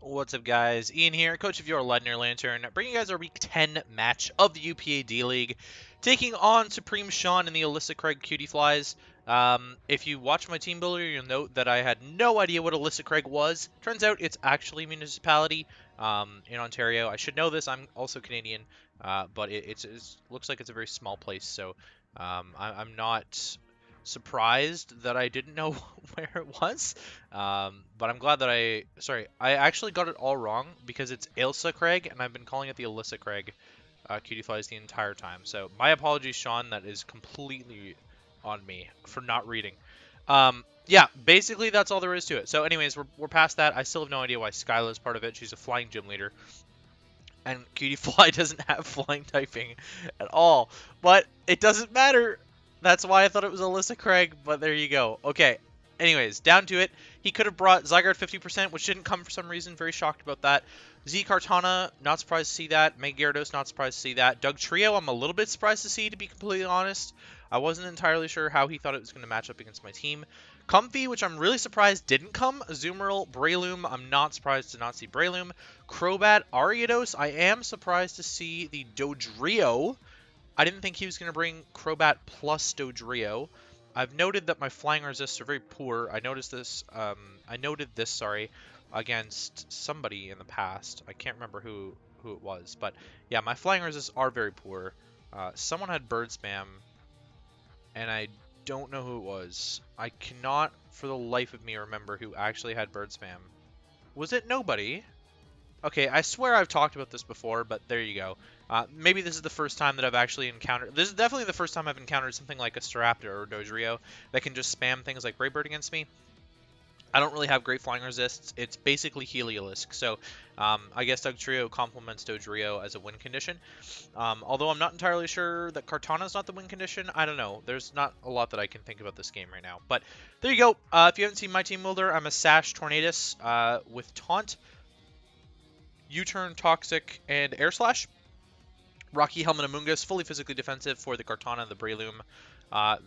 What's up, guys? Ian here, coach of your Ladner Lanturn, bringing you guys our Week 10 match of the UPA D-League, taking on Supreme Sean and the Alyssa Craig Cutie Flies. If you watch my team builder, you'll note that I had no idea what Alyssa Craig was. Turns out it's actually a municipality in Ontario. I should know this. I'm also Canadian, but it looks like it's a very small place, so I'm not surprised that I didn't know where it was, but I'm glad that I actually got it all wrong, because it's Ailsa Craig and I've been calling it the Alyssa Craig Cutie Flies the entire time. So my apologies, Sean, that is completely on me for not reading. Yeah, basically that's all there is to it. So anyways, we're past that. I still have no idea why Skyla is part of it. She's a flying gym leader. And Cutie Fly doesn't have flying typing at all, but it doesn't matter. That's why I thought it was Alyssa Craig, but there you go. Okay, anyways, down to it. He could have brought Zygarde 50%, which didn't come for some reason. Very shocked about that. Z Kartana, not surprised to see that. Mega Gyarados, not surprised to see that. Dugtrio, I'm a little bit surprised to see, to be completely honest. I wasn't entirely sure how he thought it was going to match up against my team. Comfy, which I'm really surprised didn't come. Azumarill, Breloom, I'm not surprised to not see Breloom. Crobat, Ariados, I am surprised to see the Dodrio. I didn't think he was going to bring Crobat plus Dodrio. I've noted that my flying resists are very poor. I noted this, against somebody in the past. I can't remember who it was, but yeah, my flying resists are very poor. Someone had bird spam, and I don't know who it was. I cannot, for the life of me, remember who actually had bird spam. Was it nobody? Okay, I swear I've talked about this before, but there you go. Maybe this is the first time that I've actually encountered... This is definitely the first time I've encountered something like a Staraptor or Dodrio that can just spam things like Brave Bird against me. I don't really have great flying resists. It's basically Heliolisk, so I guess Dugtrio complements Dodrio as a win condition. Although I'm not entirely sure that Kartana's not the win condition. I don't know. There's not a lot that I can think about this game right now. But there you go. If you haven't seen my team builder, I'm a Sash Tornadus with Taunt, U-Turn, Toxic, and Air Slash. Rocky Helmet Amoongus, fully physically defensive for the Kartana, the Breloom,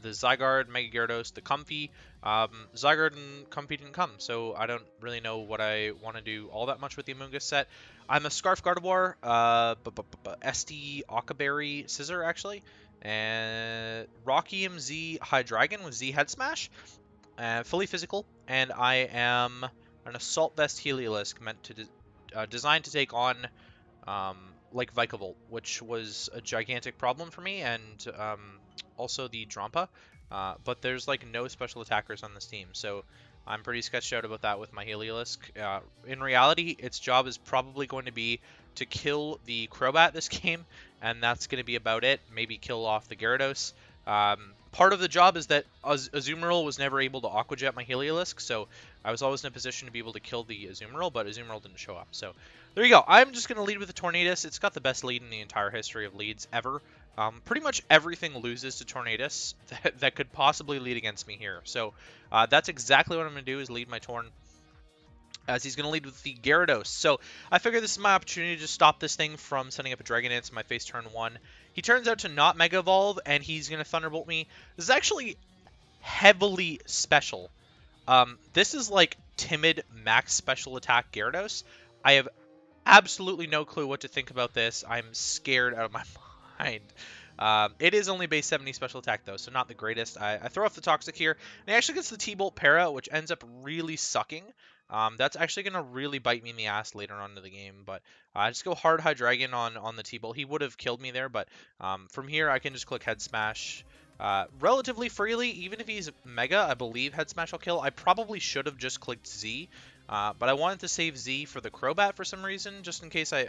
the Zygarde, Mega Gyarados, the Comfy. Zygarde and Comfy didn't come, so I don't really know what I want to do all that much with the Amoongus set. I'm a Scarf Gardevoir, SD, Okaberry, Scissor, actually, and Rocky MZ Hydreigon with Z Head Smash, fully physical, and I am an Assault Vest Heliolisk meant to... designed to take on like Vikavolt, which was a gigantic problem for me, and also the Drompa, but there's like no special attackers on this team, so I'm pretty sketched out about that with my Heliolisk. In reality, its job is probably going to be to kill the Crobat this game, and that's going to be about it. Maybe kill off the Gyarados. Part of the job is that Azumarill was never able to Aqua Jet my Heliolisk, so I was always in a position to be able to kill the Azumarill, but Azumarill didn't show up. So there you go. I'm just going to lead with the Tornadus. It's got the best lead in the entire history of leads ever. Pretty much everything loses to Tornadus that could possibly lead against me here. So that's exactly what I'm going to do, is lead my Torn, as he's going to lead with the Gyarados. So I figure this is my opportunity to stop this thing from sending up a Dragonite to my face turn one. He turns out to not Mega Evolve, and he's going to Thunderbolt me. This is actually heavily special. This is like Timid Max Special Attack Gyarados. I have absolutely no clue what to think about this. I'm scared out of my mind. It is only base 70 special attack, though, so not the greatest. I throw off the Toxic here, and he actually gets the T-Bolt Para, which ends up really sucking. That's actually going to really bite me in the ass later on in the game, but I just go hard Hydreigon on the T-Bolt. He would have killed me there, but from here I can just click Head Smash relatively freely. Even if he's Mega, I believe Head Smash will kill. I probably should have just clicked Z, but I wanted to save Z for the Crobat for some reason, just in case I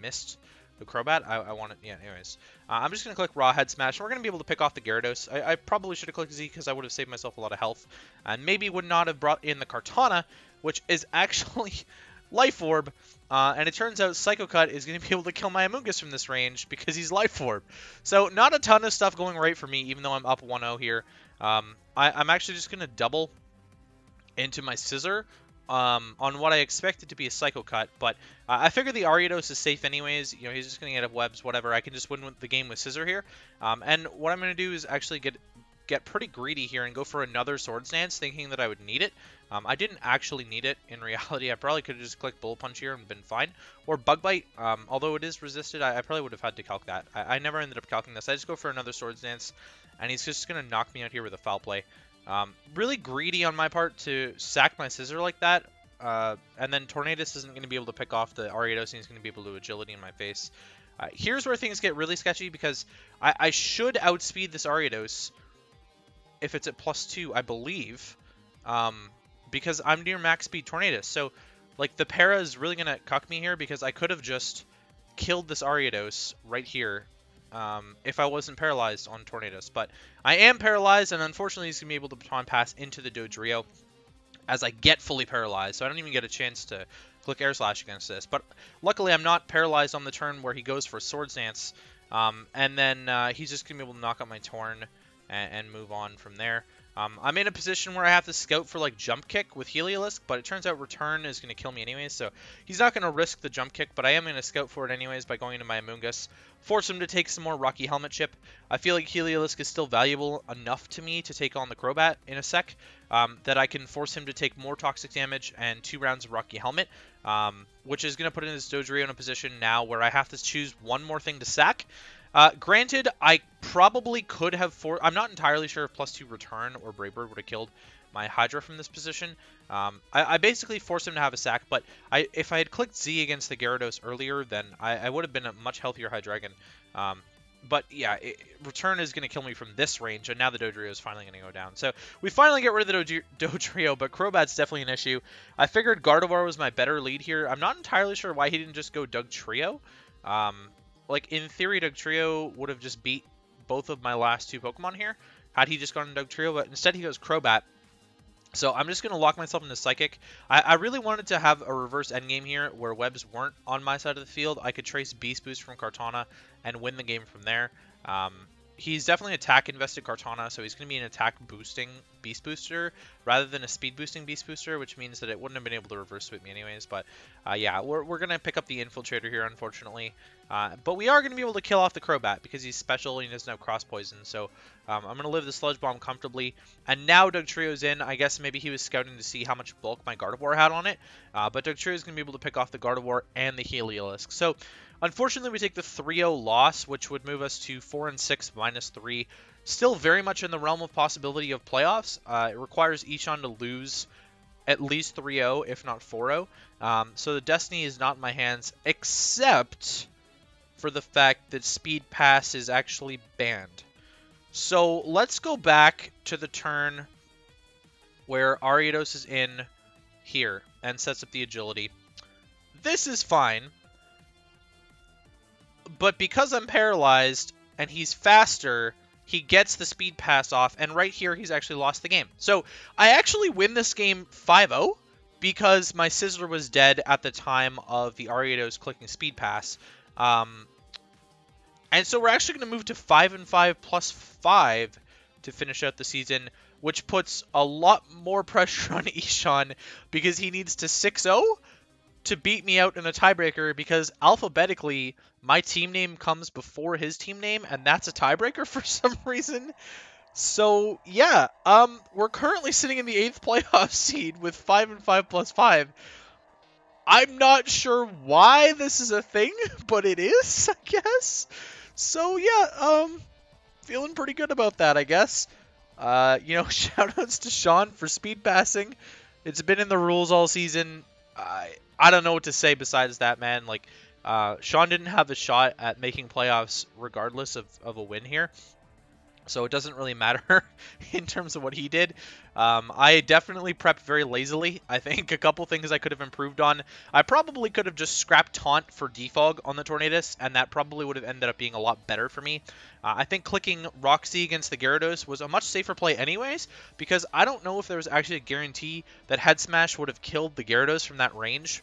missed the Crobat. I want it. Yeah, anyways. I'm just going to click Raw Head Smash. We're going to be able to pick off the Gyarados. I probably should have clicked Z because I would have saved myself a lot of health. And maybe would not have brought in the Kartana, which is actually Life Orb. And it turns out Psycho Cut is going to be able to kill my Amoongus from this range because he's Life Orb. So not a ton of stuff going right for me, even though I'm up 1-0 here. I'm actually just going to double into my Scissor on what I expected to be a Psycho Cut, but I figure the Ariados is safe anyways. You know, he's just going to get up webs, whatever. I can just win the game with Scissor here. And what I'm going to do is actually get get pretty greedy here and go for another Swords Dance, thinking that I would need it. I didn't actually need it. In reality, I probably could have just clicked Bullet Punch here and been fine. Or Bug Bite, although it is resisted, I probably would have had to calc that. I never ended up calcing this. I just go for another Swords Dance, and he's just going to knock me out here with a Foul Play. Really greedy on my part to sack my Scissor like that. And then Tornadus isn't going to be able to pick off the Ariados, and he's going to be able to Agility in my face. Here's where things get really sketchy, because I should outspeed this Ariados if it's at +2, I believe, because I'm near max speed Tornadus. So, like, the para is really going to cuck me here, because I could have just killed this Ariados right here if I wasn't paralyzed on Tornadus. But I am paralyzed, and unfortunately he's going to be able to Baton Pass into the Dodrio as I get fully paralyzed, so I don't even get a chance to click Air Slash against this. But luckily I'm not paralyzed on the turn where he goes for Swords Dance, and then he's just going to be able to knock out my Torn and move on from there. I'm in a position where I have to scout for, like, Jump Kick with Heliolisk, but it turns out Return is going to kill me anyways, so he's not going to risk the Jump Kick, but I am going to scout for it anyways by going into my Amoongus. Force him to take some more Rocky Helmet chip. I feel like Heliolisk is still valuable enough to me to take on the Crobat in a sec, that I can force him to take more Toxic damage and 2 rounds of Rocky Helmet, which is going to put his Dodrio in a position now where I have to choose one more thing to sack. Granted, I probably could have I'm not entirely sure if +2 Return or Brave Bird would have killed my Hydra from this position. I basically forced him to have a sack, but if I had clicked Z against the Gyarados earlier, then I would have been a much healthier Hydreigon. But yeah, Return is going to kill me from this range, and now the Dodrio is finally going to go down. So we finally get rid of the Dodrio, but Crobat's definitely an issue. I figured Gardevoir was my better lead here. I'm not entirely sure why he didn't just go Dugtrio. Like, in theory, Dugtrio would have just beat both of my last 2 Pokemon here had he just gone to Dugtrio, but instead he goes Crobat. So I'm just going to lock myself into Psychic. I really wanted to have a reverse endgame here where webs weren't on my side of the field. I could trace Beast Boost from Kartana and win the game from there. He's definitely attack-invested Kartana, so he's going to be an attack-boosting Beast Booster rather than a speed-boosting Beast Booster, which means that it wouldn't have been able to reverse sweep me anyways. But, yeah, we're going to pick up the Infiltrator here, unfortunately. But we are going to be able to kill off the Crobat because he's special and he doesn't have Cross-Poison. So I'm going to live the Sludge Bomb comfortably. And now Dugtrio's in. I guess maybe he was scouting to see how much bulk my Gardevoir had on it. But Dugtrio's going to be able to pick off the Gardevoir and the Heliolisk. So, unfortunately, we take the 3-0 loss, which would move us to 4-6 minus 3. Still very much in the realm of possibility of playoffs. It requires Echon to lose at least 3-0, if not 4-0. So the destiny is not in my hands, except for the fact that Speed Pass is actually banned. So let's go back to the turn where Ariados is in here and sets up the Agility. This is fine. But because I'm paralyzed and he's faster, he gets the Speed Pass off. And right here, he's actually lost the game. So I actually win this game 5-0 because my Scissor was dead at the time of the Ariados clicking Speed Pass. And so we're actually going to move to 5-5 plus 5 to finish out the season, which puts a lot more pressure on Echon because he needs to 6-0. To beat me out in a tiebreaker, because alphabetically my team name comes before his team name, and that's a tiebreaker for some reason. So yeah, we're currently sitting in the 8th playoff seed with 5-5 plus 5. I'm not sure why this is a thing, but it is, I guess. So yeah, feeling pretty good about that, I guess. You know, shoutouts to Sean for speed passing. It's been in the rules all season. I don't know what to say besides that, man. Like, Sean didn't have a shot at making playoffs regardless of a win here. So it doesn't really matter in terms of what he did. I definitely prepped very lazily. I think a couple things I could have improved on. I probably could have just scrapped Taunt for Defog on the Tornadus, and that probably would have ended up being a lot better for me. I think clicking Roxy against the Gyarados was a much safer play anyways, because I don't know if there was actually a guarantee that Head Smash would have killed the Gyarados from that range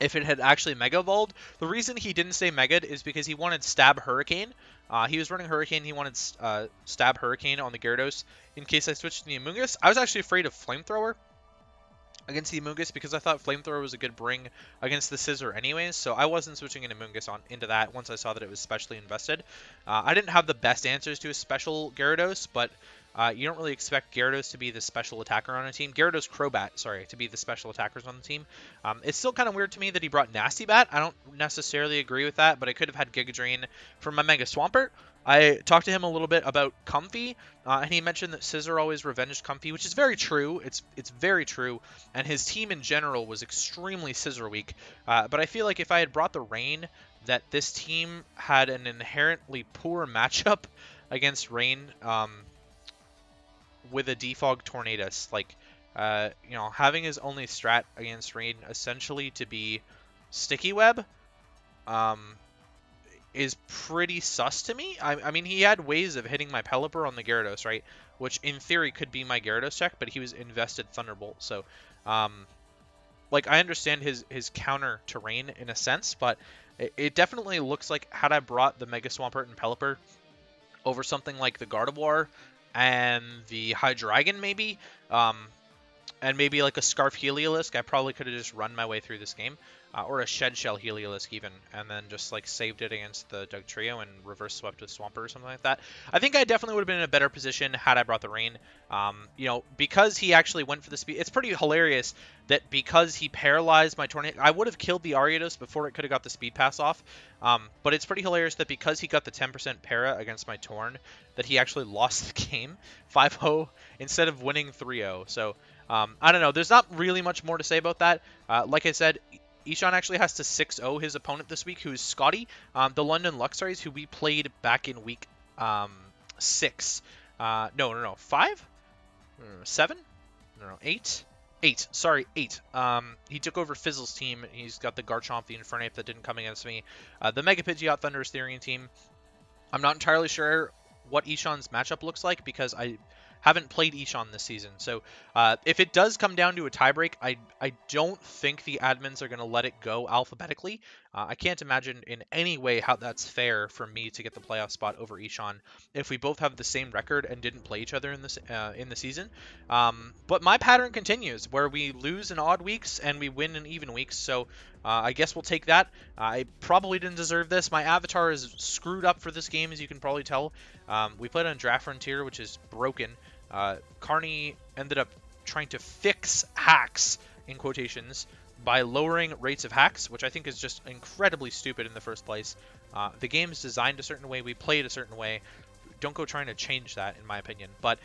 if it had actually Mega Evolved. The reason he didn't say Mega'd is because he wanted Stab Hurricane. He was running Hurricane. He wanted Stab Hurricane on the Gyarados in case I switched to the Amoongus. I was actually afraid of Flamethrower. against the Amoongus because I thought Flamethrower was a good bring against the Scissor anyways, so I wasn't switching an Amoongus on into that once I saw that it was specially invested. I didn't have the best answers to a special Gyarados, but you don't really expect Gyarados to be the special attacker on a team. Gyarados Crobat, sorry, to be the special attackers on the team. It's still kind of weird to me that he brought Nasty Bat. I don't necessarily agree with that, but I could have had Giga Drain from my Mega Swampert. I talked to him a little bit about Comfy, and he mentioned that Scissor always revenged Comfy, which is very true. It's very true, and his team in general was extremely Scissor weak. But I feel like if I had brought the Rain, that this team had an inherently poor matchup against Rain with a Defog Tornadus. Like, you know, having his only strat against Rain essentially to be Sticky Web, is pretty sus to me. I mean, he had ways of hitting my Pelipper on the Gyarados, right? Which in theory could be my Gyarados check, but he was invested Thunderbolt. So, like, I understand his counter to Rain in a sense, but it definitely looks like had I brought the Mega Swampert and Pelipper over something like the Gardevoir and the Hydreigon maybe, and maybe like a Scarf Heliolisk, I probably could have just run my way through this game. Or a Shed Shell Heliolisk even, and then just like saved it against the Dugtrio and reverse swept with Swampert or something like that. I think I definitely would have been in a better position had I brought the Rain. You know, because he actually went for the speed, it's pretty hilarious that because he paralyzed my Tornado, I would have killed the Ariados before it could have got the speed pass off. But it's pretty hilarious that because he got the 10% para against my Torn, that he actually lost the game 5-0 instead of winning 3-0. So, I don't know. There's not really much more to say about that. Like I said, Ishan actually has to 6-0 his opponent this week, who is Scotty, the London Luxaries, who we played back in week 6. No, 5? 7? No, 8? 8. Sorry, 8. He took over Fizzle's team. He's got the Garchomp, the Infernape that didn't come against me. The Mega Pidgeot Thunderous Therian team. I'm not entirely sure what Ishan's matchup looks like because I haven't played Ishan this season. So if it does come down to a tiebreak, I don't think the admins are going to let it go alphabetically. I can't imagine in any way how that's fair for me to get the playoff spot over Ishan if we both have the same record and didn't play each other in the season. But my pattern continues where we lose in odd weeks and we win in even weeks. So I guess we'll take that. I probably didn't deserve this. My avatar is screwed up for this game, as you can probably tell. We played on Draft Frontier, which is broken. Carney ended up trying to fix hacks, in quotations, by lowering rates of hacks, which I think is just incredibly stupid in the first place. The game's designed a certain way. We play it a certain way. Don't go trying to change that, in my opinion. But,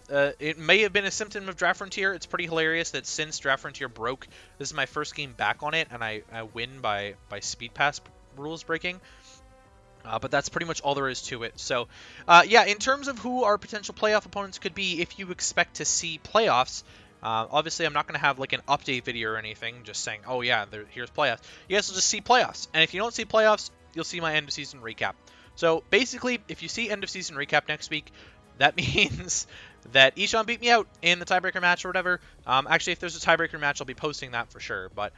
it may have been a symptom of Draft Frontier. It's pretty hilarious that since Draft Frontier broke, this is my first game back on it, and I win by speed pass rules breaking. But that's pretty much all there is to it. So, yeah, in terms of who our potential playoff opponents could be, if you expect to see playoffs, obviously I'm not going to have like an update video or anything just saying, oh yeah, here's playoffs. You guys will just see playoffs. And if you don't see playoffs, you'll see my end of season recap. So basically, if you see end of season recap next week, that means that Ishan beat me out in the tiebreaker match or whatever. Actually, if there's a tiebreaker match, I'll be posting that for sure. But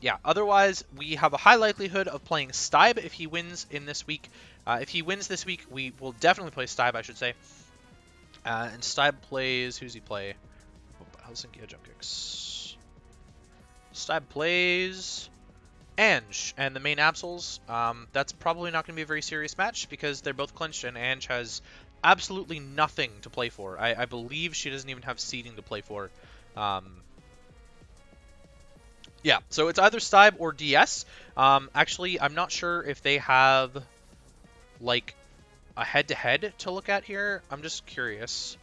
yeah, otherwise, we have a high likelihood of playing Stib if he wins in this week. If he wins this week, we will definitely play Stib, I should say. And Stib plays... Who's he play? Oh, Helsinki Jump Kicks. Stib plays... Ange and the main Absols. That's probably not going to be a very serious match because they're both clinched and Ange has... absolutely nothing to play for. I believe she doesn't even have seeding to play for. Yeah, so it's either Stib or DS. Actually, I'm not sure if they have, like, a head-to-head to look at here. I'm just curious.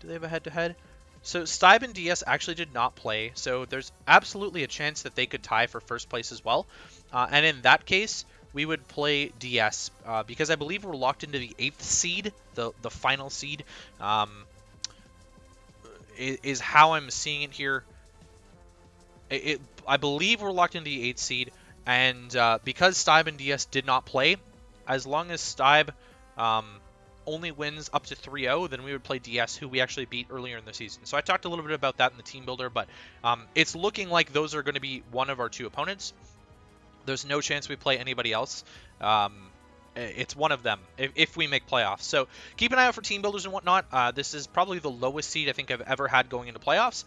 Do they have a head-to-head? So Stib and DS actually did not play, so there's absolutely a chance that they could tie for first place as well. And in that case... we would play DS, because I believe we're locked into the 8th seed, the final seed, is how I'm seeing it here. I believe we're locked into the 8th seed, and because Stib and DS did not play, as long as Stib only wins up to 3-0, then we would play DS, who we actually beat earlier in the season. So I talked a little bit about that in the team builder, but it's looking like those are going to be one of our two opponents. There's no chance we play anybody else. It's one of them if we make playoffs. So keep an eye out for team builders and whatnot. This is probably the lowest seed I think I've ever had going into playoffs.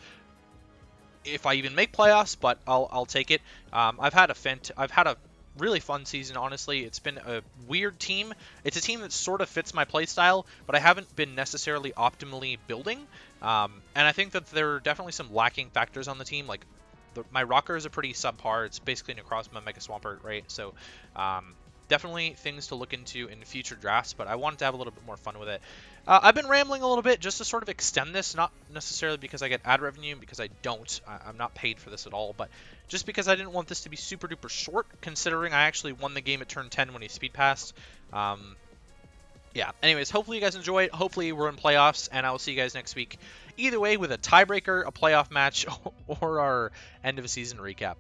if I even make playoffs, but I'll take it. I've had a really fun season, honestly. It's been a weird team. It's a team that sort of fits my playstyle, but I haven't been necessarily optimally building. And I think that there are definitely some lacking factors on the team. Like, my Rockers are pretty subpar. It's basically Necrozma, Mega Swampert, right? So, definitely things to look into in future drafts, but I wanted to have a little bit more fun with it. I've been rambling a little bit just to sort of extend this, not necessarily because I get ad revenue, because I don't. I'm not paid for this at all, but just because I didn't want this to be super duper short, considering I actually won the game at turn 10 when he speed passed. Yeah, anyways, hopefully you guys enjoy it. Hopefully we're in playoffs, and I will see you guys next week. Either way, with a tiebreaker, a playoff match, or our end of a season recap.